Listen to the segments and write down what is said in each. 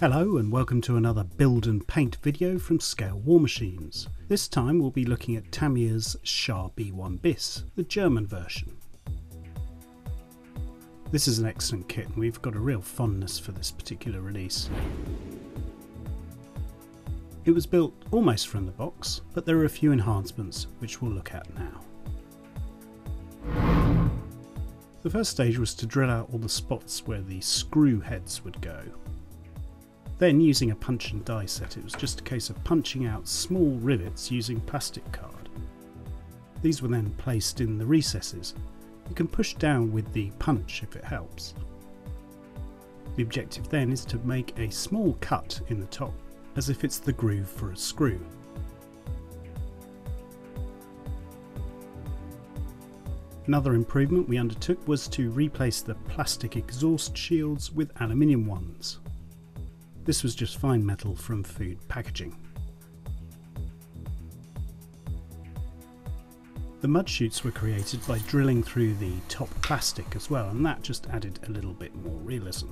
Hello and welcome to another build and paint video from Scale War Machines. This time we'll be looking at Tamiya's Char B1 Bis, the German version. This is an excellent kit and we've got a real fondness for this particular release. It was built almost from the box, but there are a few enhancements which we'll look at now. The first stage was to drill out all the spots where the screw heads would go. Then, using a punch and die set, it was just a case of punching out small rivets using plastic card. These were then placed in the recesses. You can push down with the punch if it helps. The objective then is to make a small cut in the top, as if it's the groove for a screw. Another improvement we undertook was to replace the plastic exhaust shields with aluminium ones. This was just fine metal from food packaging. The mud chutes were created by drilling through the top plastic as well, and that just added a little bit more realism.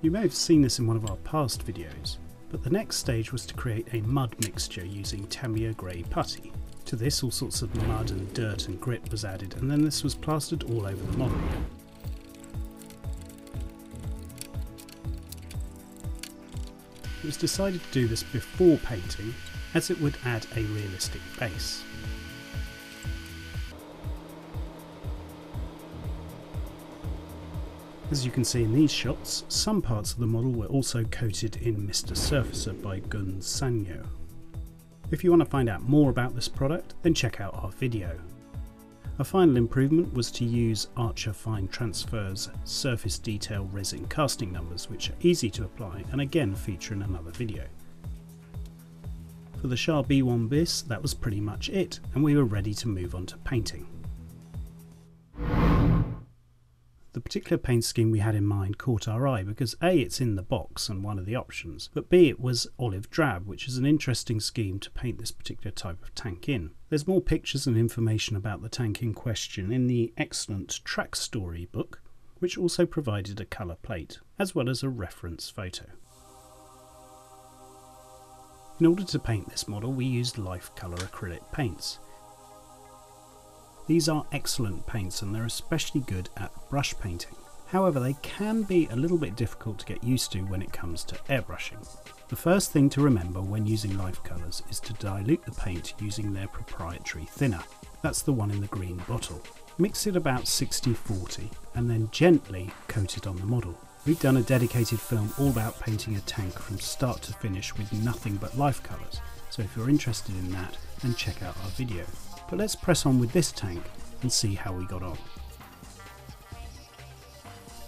You may have seen this in one of our past videos, but the next stage was to create a mud mixture using Tamiya grey putty. To this, all sorts of mud and dirt and grit was added, and then this was plastered all over the model. It was decided to do this before painting, as it would add a realistic base. As you can see in these shots, some parts of the model were also coated in Mr. Surfacer by Gun Sanyo. If you want to find out more about this product, then check out our video. A final improvement was to use Archer Fine Transfer's surface detail resin casting numbers, which are easy to apply and again feature in another video. For the Char B1 Bis, that was pretty much it, and we were ready to move on to painting. The particular paint scheme we had in mind caught our eye because A, it's in the box and one of the options, but B, it was olive drab, which is an interesting scheme to paint this particular type of tank in. There's more pictures and information about the tank in question in the excellent Track Story book, which also provided a colour plate, as well as a reference photo. In order to paint this model, we used LifeColor acrylic paints. These are excellent paints and they're especially good at brush painting. However, they can be a little bit difficult to get used to when it comes to airbrushing. The first thing to remember when using LifeColors is to dilute the paint using their proprietary thinner. That's the one in the green bottle. Mix it about 60-40 and then gently coat it on the model. We've done a dedicated film all about painting a tank from start to finish with nothing but LifeColors, so if you're interested in that, then check out our video. But let's press on with this tank and see how we got on.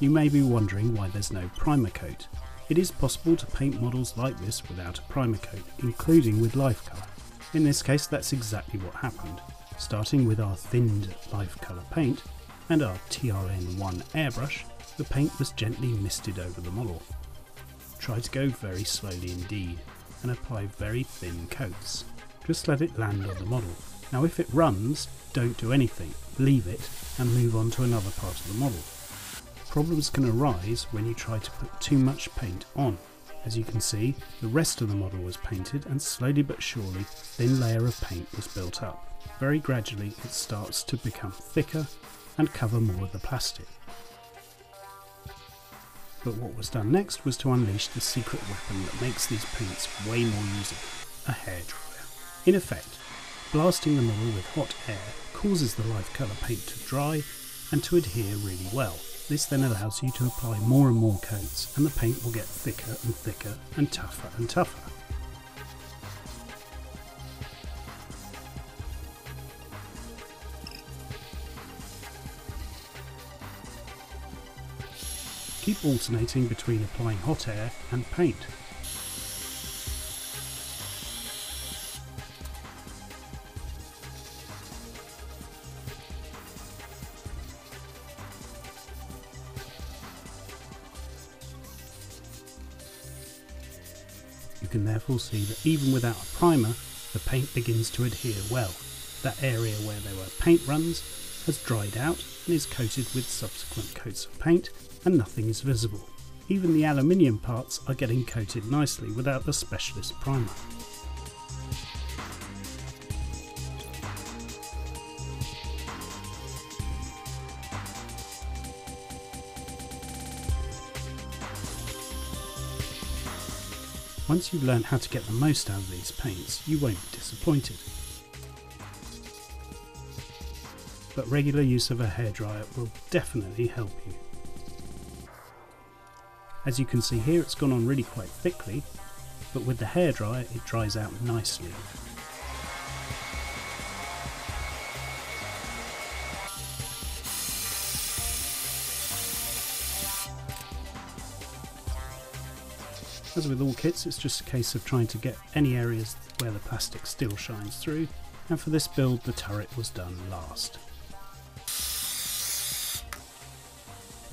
You may be wondering why there's no primer coat. It is possible to paint models like this without a primer coat, including with LifeColor. In this case, that's exactly what happened, starting with our thinned LifeColor paint and our TRN1 airbrush. The paint was gently misted over the model. Try to go very slowly indeed and apply very thin coats. Just let it land on the model. Now if it runs, don't do anything, leave it and move on to another part of the model. Problems can arise when you try to put too much paint on. As you can see, the rest of the model was painted and slowly but surely a thin layer of paint was built up. Very gradually it starts to become thicker and cover more of the plastic. But what was done next was to unleash the secret weapon that makes these paints way more usable, a hairdryer. In effect, blasting the model with hot air causes the LifeColor paint to dry and to adhere really well. This then allows you to apply more and more coats and the paint will get thicker and thicker and tougher and tougher. Keep alternating between applying hot air and paint. You can therefore see that even without a primer, the paint begins to adhere well. That area where there were paint runs has dried out and is coated with subsequent coats of paint and nothing is visible. even the aluminium parts are getting coated nicely without the specialist primer. Once you've learned how to get the most out of these paints, you won't be disappointed. But regular use of a hairdryer will definitely help you. As you can see here, it's gone on really quite thickly, but with the hairdryer it dries out nicely. As with all kits, it's just a case of trying to get any areas where the plastic still shines through, and for this build the turret was done last.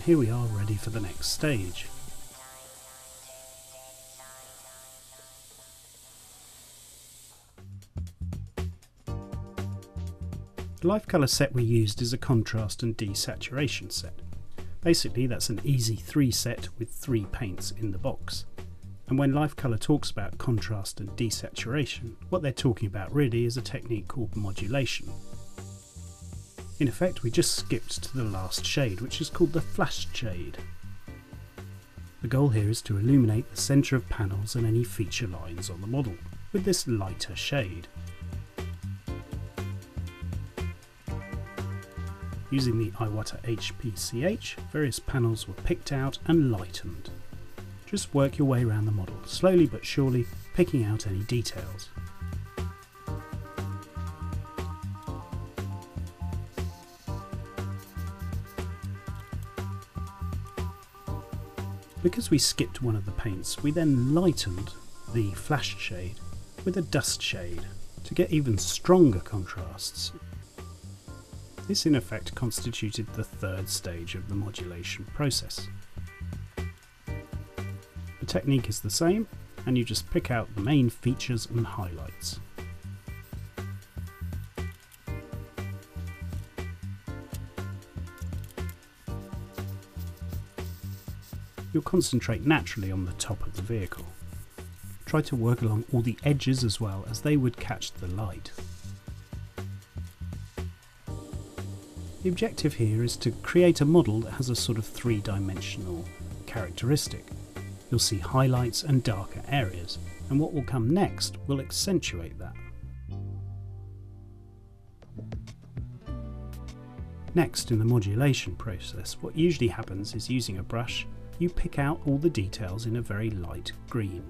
Here we are, ready for the next stage. The LifeColor set we used is a contrast and desaturation set. Basically that's an easy 3 set with 3 paints in the box. And when LifeColor talks about contrast and desaturation, what they're talking about really is a technique called modulation. In effect, we just skipped to the last shade, which is called the flash shade. The goal here is to illuminate the centre of panels and any feature lines on the model with this lighter shade. Using the Iwata HPCH, various panels were picked out and lightened. Just work your way around the model, slowly but surely, picking out any details. Because we skipped one of the paints, we then lightened the flash shade with a dust shade to get even stronger contrasts. This in effect constituted the third stage of the modulation process. The technique is the same, and you just pick out the main features and highlights. You'll concentrate naturally on the top of the vehicle. Try to work along all the edges as well, as they would catch the light. The objective here is to create a model that has a sort of three-dimensional characteristic. You'll see highlights and darker areas, and what will come next will accentuate that. Next, in the modulation process, what usually happens is, using a brush, you pick out all the details in a very light green.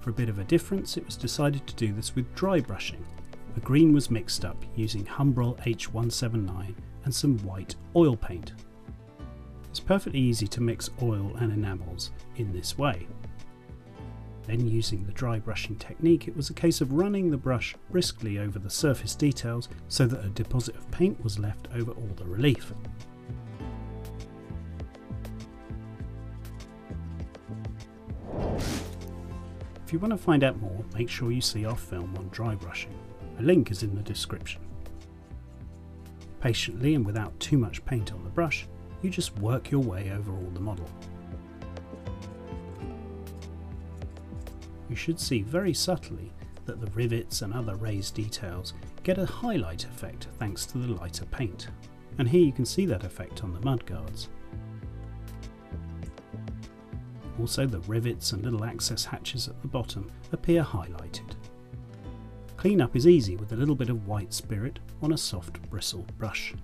For a bit of a difference, it was decided to do this with dry brushing. The green was mixed up using Humbrol H179 and some white oil paint. It's perfectly easy to mix oil and enamels in this way. Then, using the dry brushing technique, it was a case of running the brush briskly over the surface details so that a deposit of paint was left over all the relief. If you want to find out more, make sure you see our film on dry brushing. A link is in the description. Patiently and without too much paint on the brush, you just work your way over all the model. You should see very subtly that the rivets and other raised details get a highlight effect thanks to the lighter paint. And here you can see that effect on the mudguards. Also, the rivets and little access hatches at the bottom appear highlighted. Cleanup is easy with a little bit of white spirit on a soft bristled brush.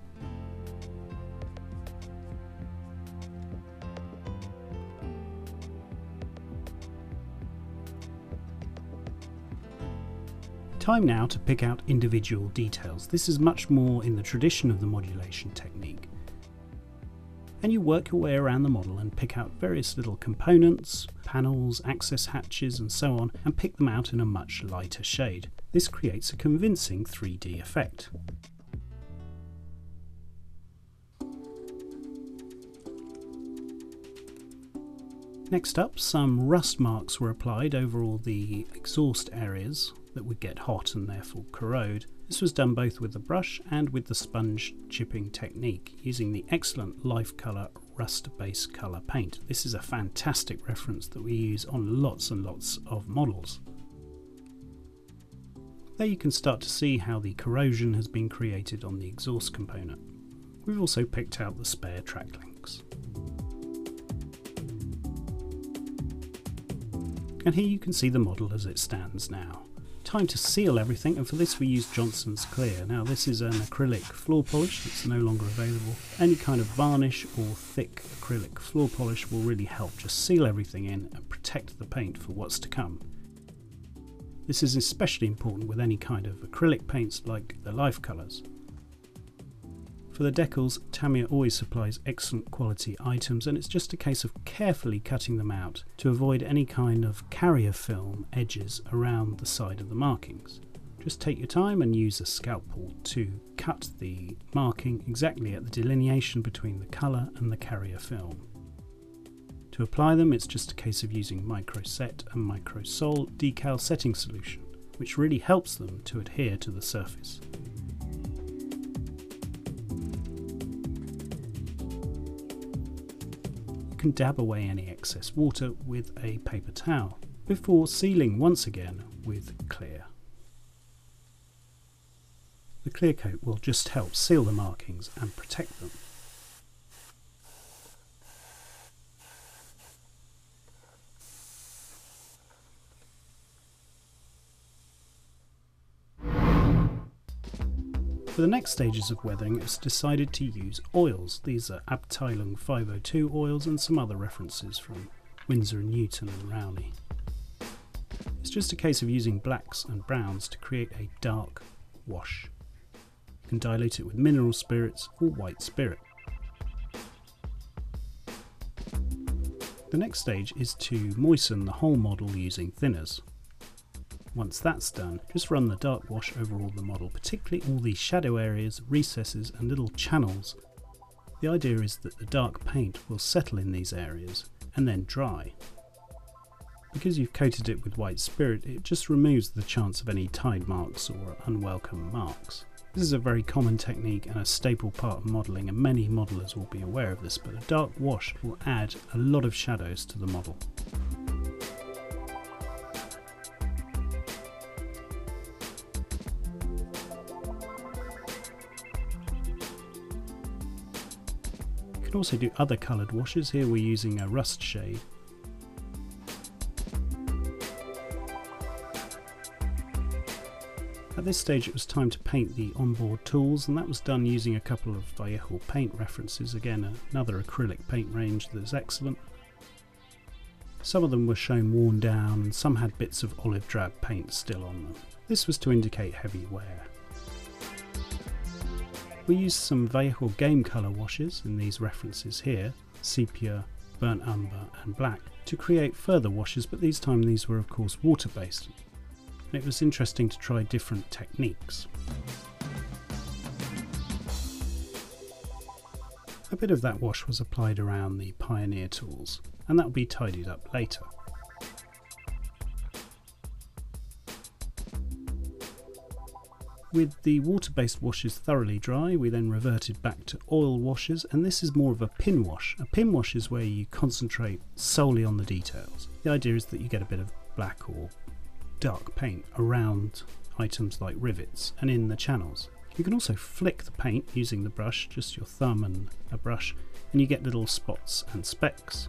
Time now to pick out individual details. This is much more in the tradition of the modulation technique. And you work your way around the model and pick out various little components, panels, access hatches and so on, and pick them out in a much lighter shade. This creates a convincing 3D effect. Next up, some rust marks were applied over all the exhaust areas that would get hot and therefore corrode. This was done both with the brush and with the sponge chipping technique, using the excellent LifeColor rust base colour paint. This is a fantastic reference that we use on lots and lots of models. There you can start to see how the corrosion has been created on the exhaust component. We've also picked out the spare track links. And here you can see the model as it stands now. Time to seal everything, and for this we use Johnson's Clear. Now this is an acrylic floor polish, it's no longer available. Any kind of varnish or thick acrylic floor polish will really help just seal everything in and protect the paint for what's to come. This is especially important with any kind of acrylic paints like the LifeColors. For the decals, Tamiya always supplies excellent quality items, and it's just a case of carefully cutting them out to avoid any kind of carrier film edges around the side of the markings. Just take your time and use a scalpel to cut the marking exactly at the delineation between the colour and the carrier film. To apply them, it's just a case of using Micro Set and Micro Sol decal setting solution, which really helps them to adhere to the surface. Can dab away any excess water with a paper towel before sealing once again with clear. The clear coat will just help seal the markings and protect them. For the next stages of weathering, it's decided to use oils. These are Abteilung 502 oils and some other references from Winsor & Newton and Rowney. It's just a case of using blacks and browns to create a dark wash. You can dilute it with mineral spirits or white spirit. The next stage is to moisten the whole model using thinners. Once that's done, just run the dark wash over all the model, particularly all the shadow areas, recesses and little channels. The idea is that the dark paint will settle in these areas and then dry. Because you've coated it with white spirit, it just removes the chance of any tide marks or unwelcome marks. This is a very common technique and a staple part of modelling, and many modellers will be aware of this, but a dark wash will add a lot of shadows to the model. You can also do other coloured washes. Here we're using a rust shade. At this stage it was time to paint the onboard tools, and that was done using a couple of Vallejo paint references, again another acrylic paint range that's excellent. Some of them were shown worn down and some had bits of olive drab paint still on them. This was to indicate heavy wear. We used some Vallejo game colour washes in these references here, sepia, burnt umber and black, to create further washes, but this time these were of course water based, and it was interesting to try different techniques. A bit of that wash was applied around the Pioneer tools, and that will be tidied up later. With the water-based washes thoroughly dry, we then reverted back to oil washes, and this is more of a pin wash. A pin wash is where you concentrate solely on the details. The idea is that you get a bit of black or dark paint around items like rivets and in the channels. You can also flick the paint using the brush, just your thumb and a brush, and you get little spots and specks.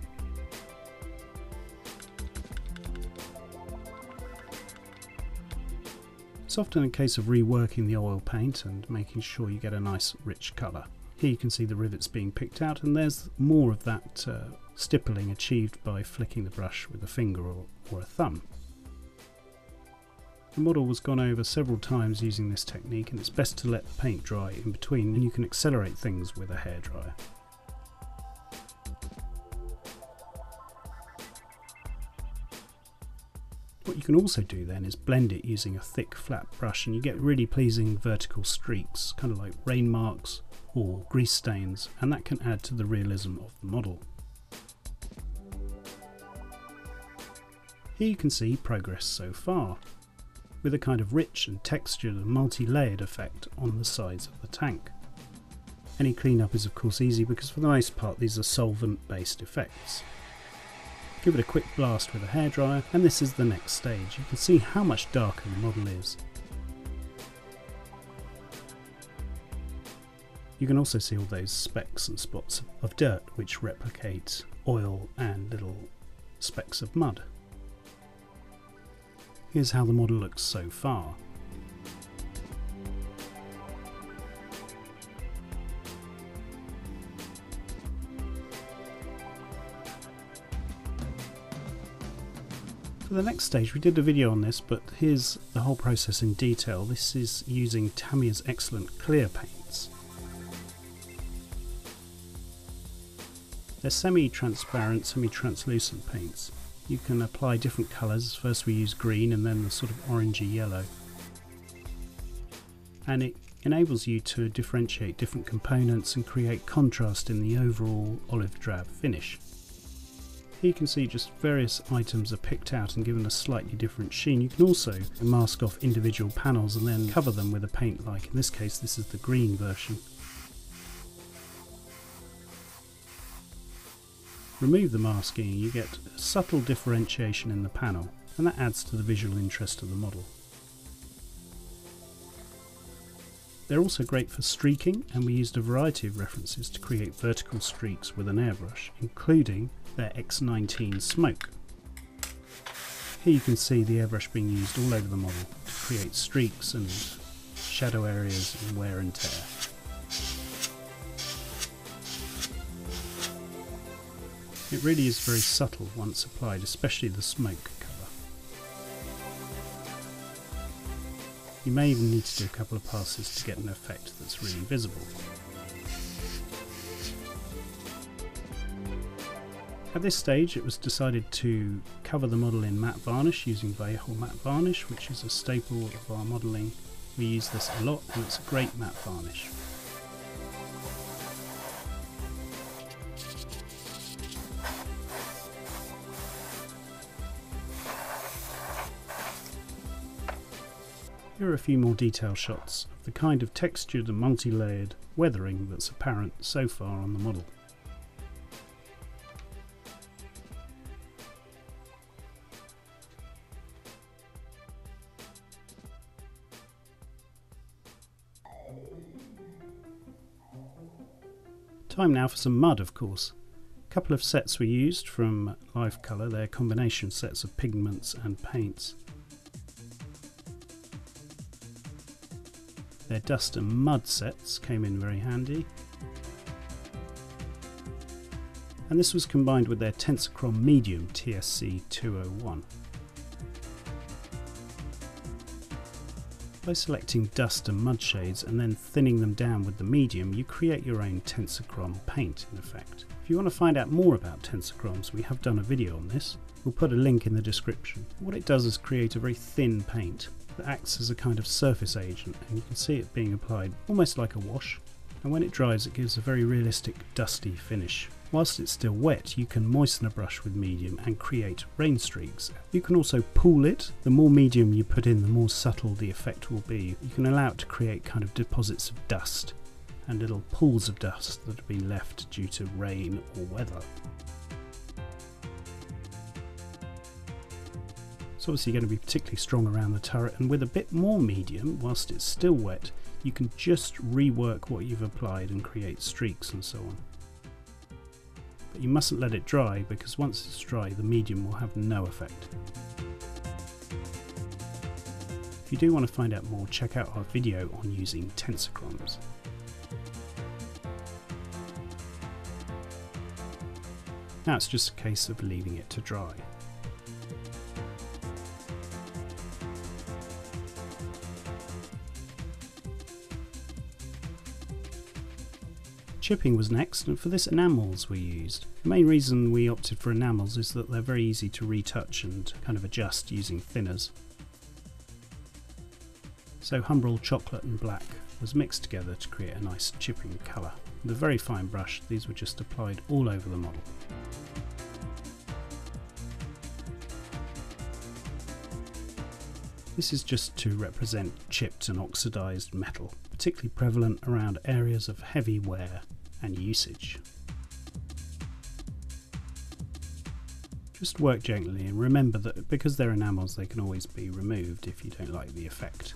It's often a case of reworking the oil paint and making sure you get a nice rich colour. Here you can see the rivets being picked out, and there's more of that stippling achieved by flicking the brush with a finger or a thumb. The model was gone over several times using this technique, and it's best to let the paint dry in between, and you can accelerate things with a hairdryer. What you can also do then is blend it using a thick flat brush, and you get really pleasing vertical streaks, kind of like rain marks or grease stains, and that can add to the realism of the model. Here you can see progress so far, with a kind of rich and textured and multi-layered effect on the sides of the tank. Any cleanup is of course easy because for the most part these are solvent based effects. Give it a quick blast with a hairdryer and this is the next stage. You can see how much darker the model is. You can also see all those specks and spots of dirt which replicate oil and little specks of mud. Here's how the model looks so far. For the next stage, we did a video on this, but here's the whole process in detail. This is using Tamiya's excellent clear paints. They're semi-transparent, semi-translucent paints. You can apply different colours. First we use green and then the sort of orangey yellow. And it enables you to differentiate different components and create contrast in the overall olive drab finish. Here you can see just various items are picked out and given a slightly different sheen. You can also mask off individual panels and then cover them with a paint, like in this case this is the green version. Remove the masking and you get subtle differentiation in the panel, and that adds to the visual interest of the model. They're also great for streaking, and we used a variety of references to create vertical streaks with an airbrush, including their X19 smoke. Here you can see the airbrush being used all over the model to create streaks and shadow areas and wear and tear. It really is very subtle once applied, especially the smoke colour. You may even need to do a couple of passes to get an effect that's really visible. At this stage it was decided to cover the model in matte varnish using Vallejo matte varnish, which is a staple of our modelling. We use this a lot and it's a great matte varnish. Here are a few more detail shots of the kind of textured and multi-layered weathering that's apparent so far on the model. Time now for some mud, of course. A couple of sets were used from LifeColor, they're combination sets of pigments and paints. Their dust and mud sets came in very handy, and this was combined with their Tensocrom medium TSC201. By selecting dust and mud shades and then thinning them down with the medium, you create your own Tensocrom paint in effect. If you want to find out more about Tensocroms, we have done a video on this. We'll put a link in the description. What it does is create a very thin paint that acts as a kind of surface agent, and you can see it being applied almost like a wash, and when it dries it gives a very realistic dusty finish. Whilst it's still wet you can moisten a brush with medium and create rain streaks. You can also pool it. The more medium you put in the more subtle the effect will be. You can allow it to create kind of deposits of dust and little pools of dust that have been left due to rain or weather. It's obviously going to be particularly strong around the turret, and with a bit more medium whilst it's still wet you can just rework what you've applied and create streaks and so on. But you mustn't let it dry, because once it's dry the medium will have no effect. If you do want to find out more, check out our video on using Tensocroms. Now it's just a case of leaving it to dry. Chipping was next, and for this enamels were used. The main reason we opted for enamels is that they're very easy to retouch and kind of adjust using thinners. So Humbrol Chocolate and Black was mixed together to create a nice chipping colour. With a very fine brush these were just applied all over the model. This is just to represent chipped and oxidised metal, particularly prevalent around areas of heavy wear and usage. Just work gently and remember that because they're enamels they can always be removed if you don't like the effect.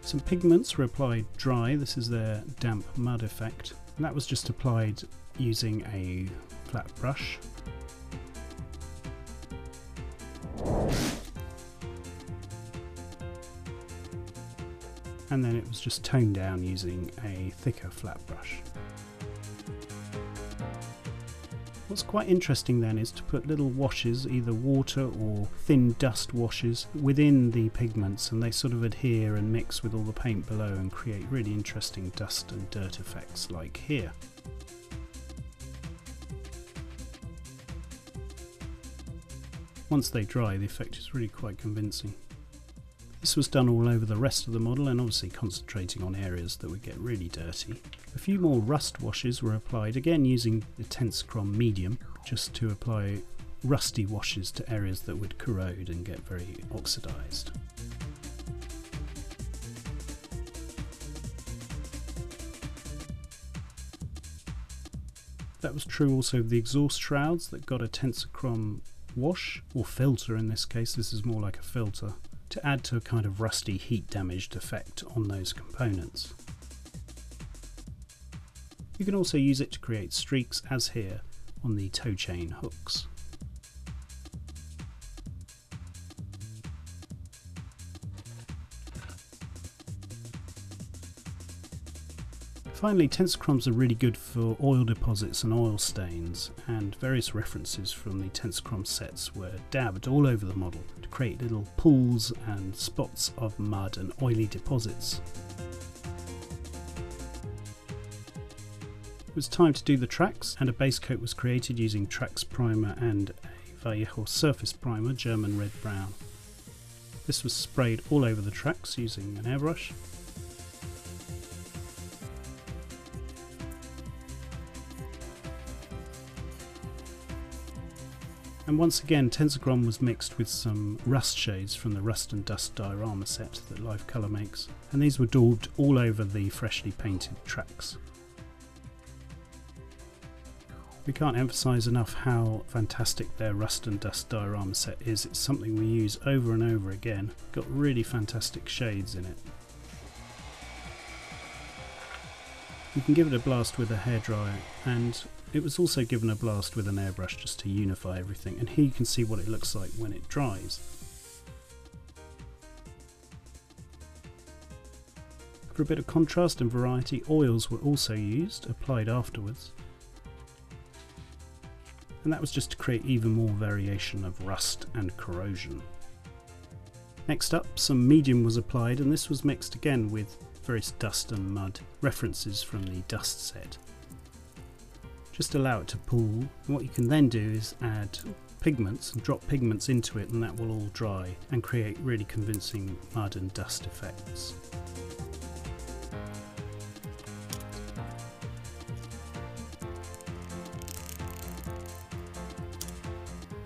Some pigments were applied dry, this is their damp mud effect, and that was just applied using a flat brush. And then it was just toned down using a thicker flat brush. What's quite interesting then is to put little washes, either water or thin dust washes, within the pigments, and they sort of adhere and mix with all the paint below and create really interesting dust and dirt effects like here. Once they dry, the effect is really quite convincing. This was done all over the rest of the model and obviously concentrating on areas that would get really dirty. A few more rust washes were applied, again using the Tensocrom medium, just to apply rusty washes to areas that would corrode and get very oxidized. That was true also of the exhaust shrouds that got a Tensocrom wash, or filter in this case, this is more like a filter, to add to a kind of rusty heat damaged effect on those components. You can also use it to create streaks, as here on the tow chain hooks. Finally, Tensocroms are really good for oil deposits and oil stains, and various references from the Tensocrom sets were dabbed all over the model to create little pools and spots of mud and oily deposits. It was time to do the Trax, and a base coat was created using Trax primer and a Vallejo Surface Primer, German Red Brown. This was sprayed all over the Trax using an airbrush. And once again, Tensocrom was mixed with some rust shades from the Rust and Dust diorama set that LifeColor makes, and these were daubed all over the freshly painted Trax. We can't emphasise enough how fantastic their Rust and Dust diorama set is. It's something we use over and over again. Got really fantastic shades in it. You can give it a blast with a hairdryer, and it was also given a blast with an airbrush just to unify everything, and here you can see what it looks like when it dries. For a bit of contrast and variety, oils were also used, applied afterwards. And that was just to create even more variation of rust and corrosion. Next up, some medium was applied, and this was mixed again with various dust and mud references from the dust set. Just allow it to pool, and what you can then do is add pigments and drop pigments into it, and that will all dry and create really convincing mud and dust effects.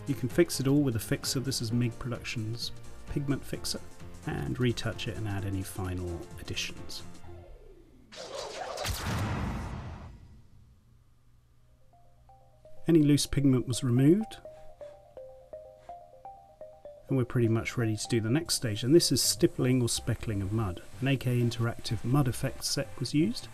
You can fix it all with a fixer, this is MIG Productions Pigment Fixer, and retouch it and add any final additions. Any loose pigment was removed, and we're pretty much ready to do the next stage, and this is stippling or speckling of mud. An AK Interactive mud effects set was used,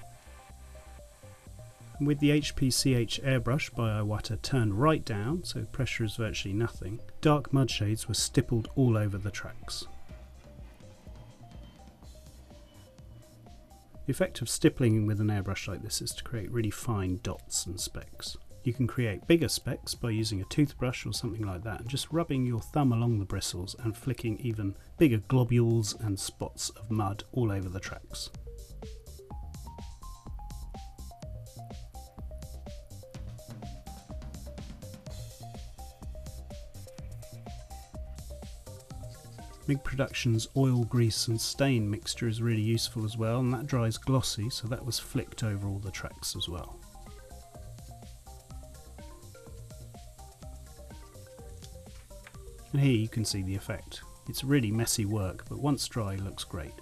and with the HPCH airbrush by Iwata turned right down, so pressure is virtually nothing, dark mud shades were stippled all over the Trax. The effect of stippling with an airbrush like this is to create really fine dots and specks. You can create bigger specks by using a toothbrush or something like that and just rubbing your thumb along the bristles and flicking even bigger globules and spots of mud all over the Trax. MIG Productions oil, grease and stain mixture is really useful as well, and that dries glossy, so that was flicked over all the Trax as well. and here you can see the effect. It's really messy work, but once dry looks great.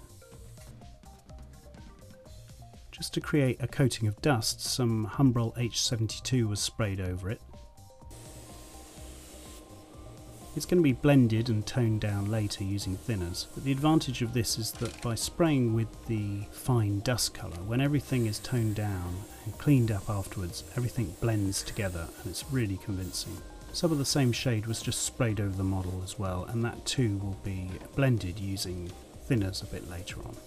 Just to create a coating of dust, some Humbrol H72 was sprayed over it. It's going to be blended and toned down later using thinners, but the advantage of this is that by spraying with the fine dust colour, when everything is toned down and cleaned up afterwards, everything blends together and it's really convincing. Some of the same shade was just sprayed over the model as well, and that too will be blended using thinners a bit later on.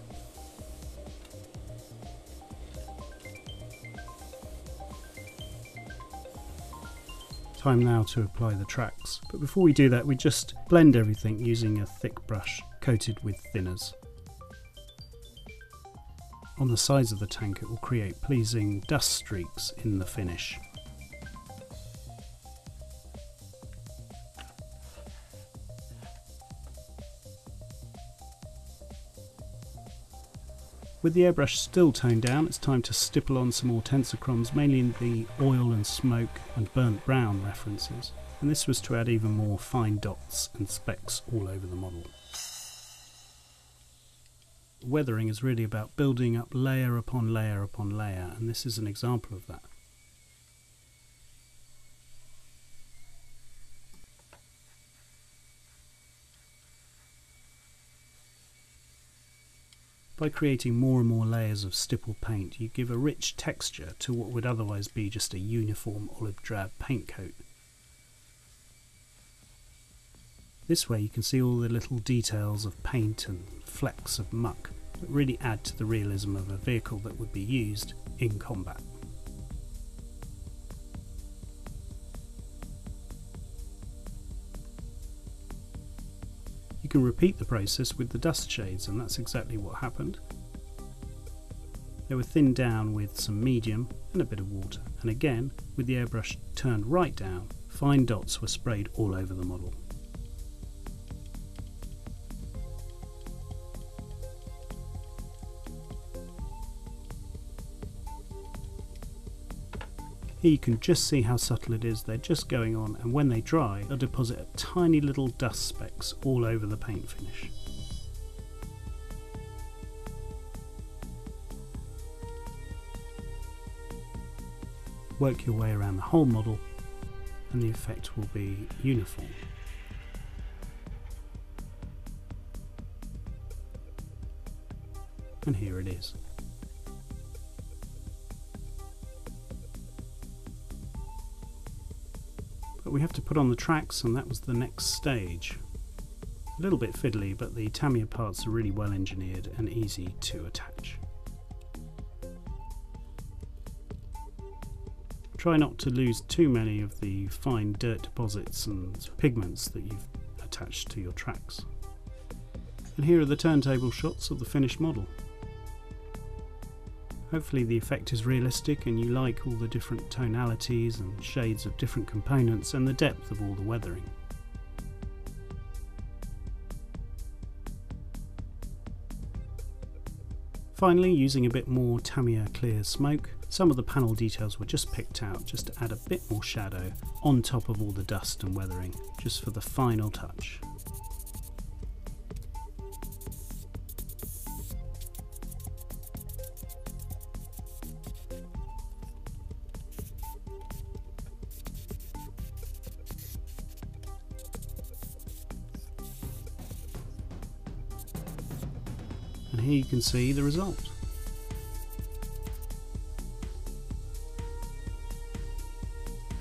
Time now to apply the tracks, but before we do that we just blend everything using a thick brush coated with thinners. On the sides of the tank it will create pleasing dust streaks in the finish. With the airbrush still toned down, it's time to stipple on some more Tensocroms, mainly in the oil and smoke and burnt brown references, and this was to add even more fine dots and specks all over the model. Weathering is really about building up layer upon layer upon layer, and this is an example of that. By creating more and more layers of stipple paint, you give a rich texture to what would otherwise be just a uniform olive drab paint coat. This way you can see all the little details of paint and flecks of muck that really add to the realism of a vehicle that would be used in combat. You can repeat the process with the dust shades, and that's exactly what happened. They were thinned down with some medium and a bit of water, and again, with the airbrush turned right down, fine dots were sprayed all over the model. Here you can just see how subtle it is, they're just going on, and when they dry they'll deposit tiny little dust specks all over the paint finish. Work your way around the whole model and the effect will be uniform. And here it is. But we have to put on the tracks, and that was the next stage. A little bit fiddly, but the Tamiya parts are really well engineered and easy to attach. Try not to lose too many of the fine dirt deposits and pigments that you've attached to your tracks. And here are the turntable shots of the finished model. Hopefully the effect is realistic and you like all the different tonalities and shades of different components and the depth of all the weathering. Finally, using a bit more Tamiya Clear smoke, some of the panel details were just picked out just to add a bit more shadow on top of all the dust and weathering, just for the final touch. And here you can see the result.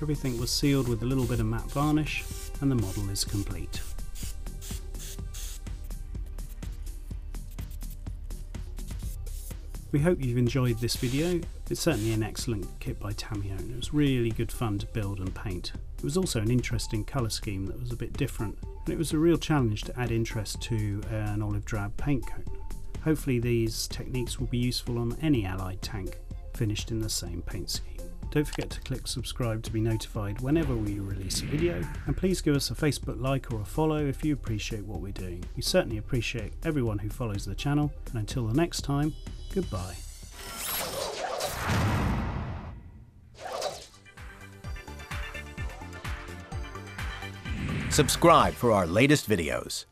Everything was sealed with a little bit of matte varnish and the model is complete. We hope you've enjoyed this video. It's certainly an excellent kit by Tamiya and it was really good fun to build and paint. It was also an interesting colour scheme that was a bit different, and it was a real challenge to add interest to an olive drab paint coat. Hopefully these techniques will be useful on any allied tank finished in the same paint scheme. Don't forget to click subscribe to be notified whenever we release a video, and please give us a Facebook like or a follow if you appreciate what we're doing. We certainly appreciate everyone who follows the channel, and until the next time, goodbye. subscribe for our latest videos.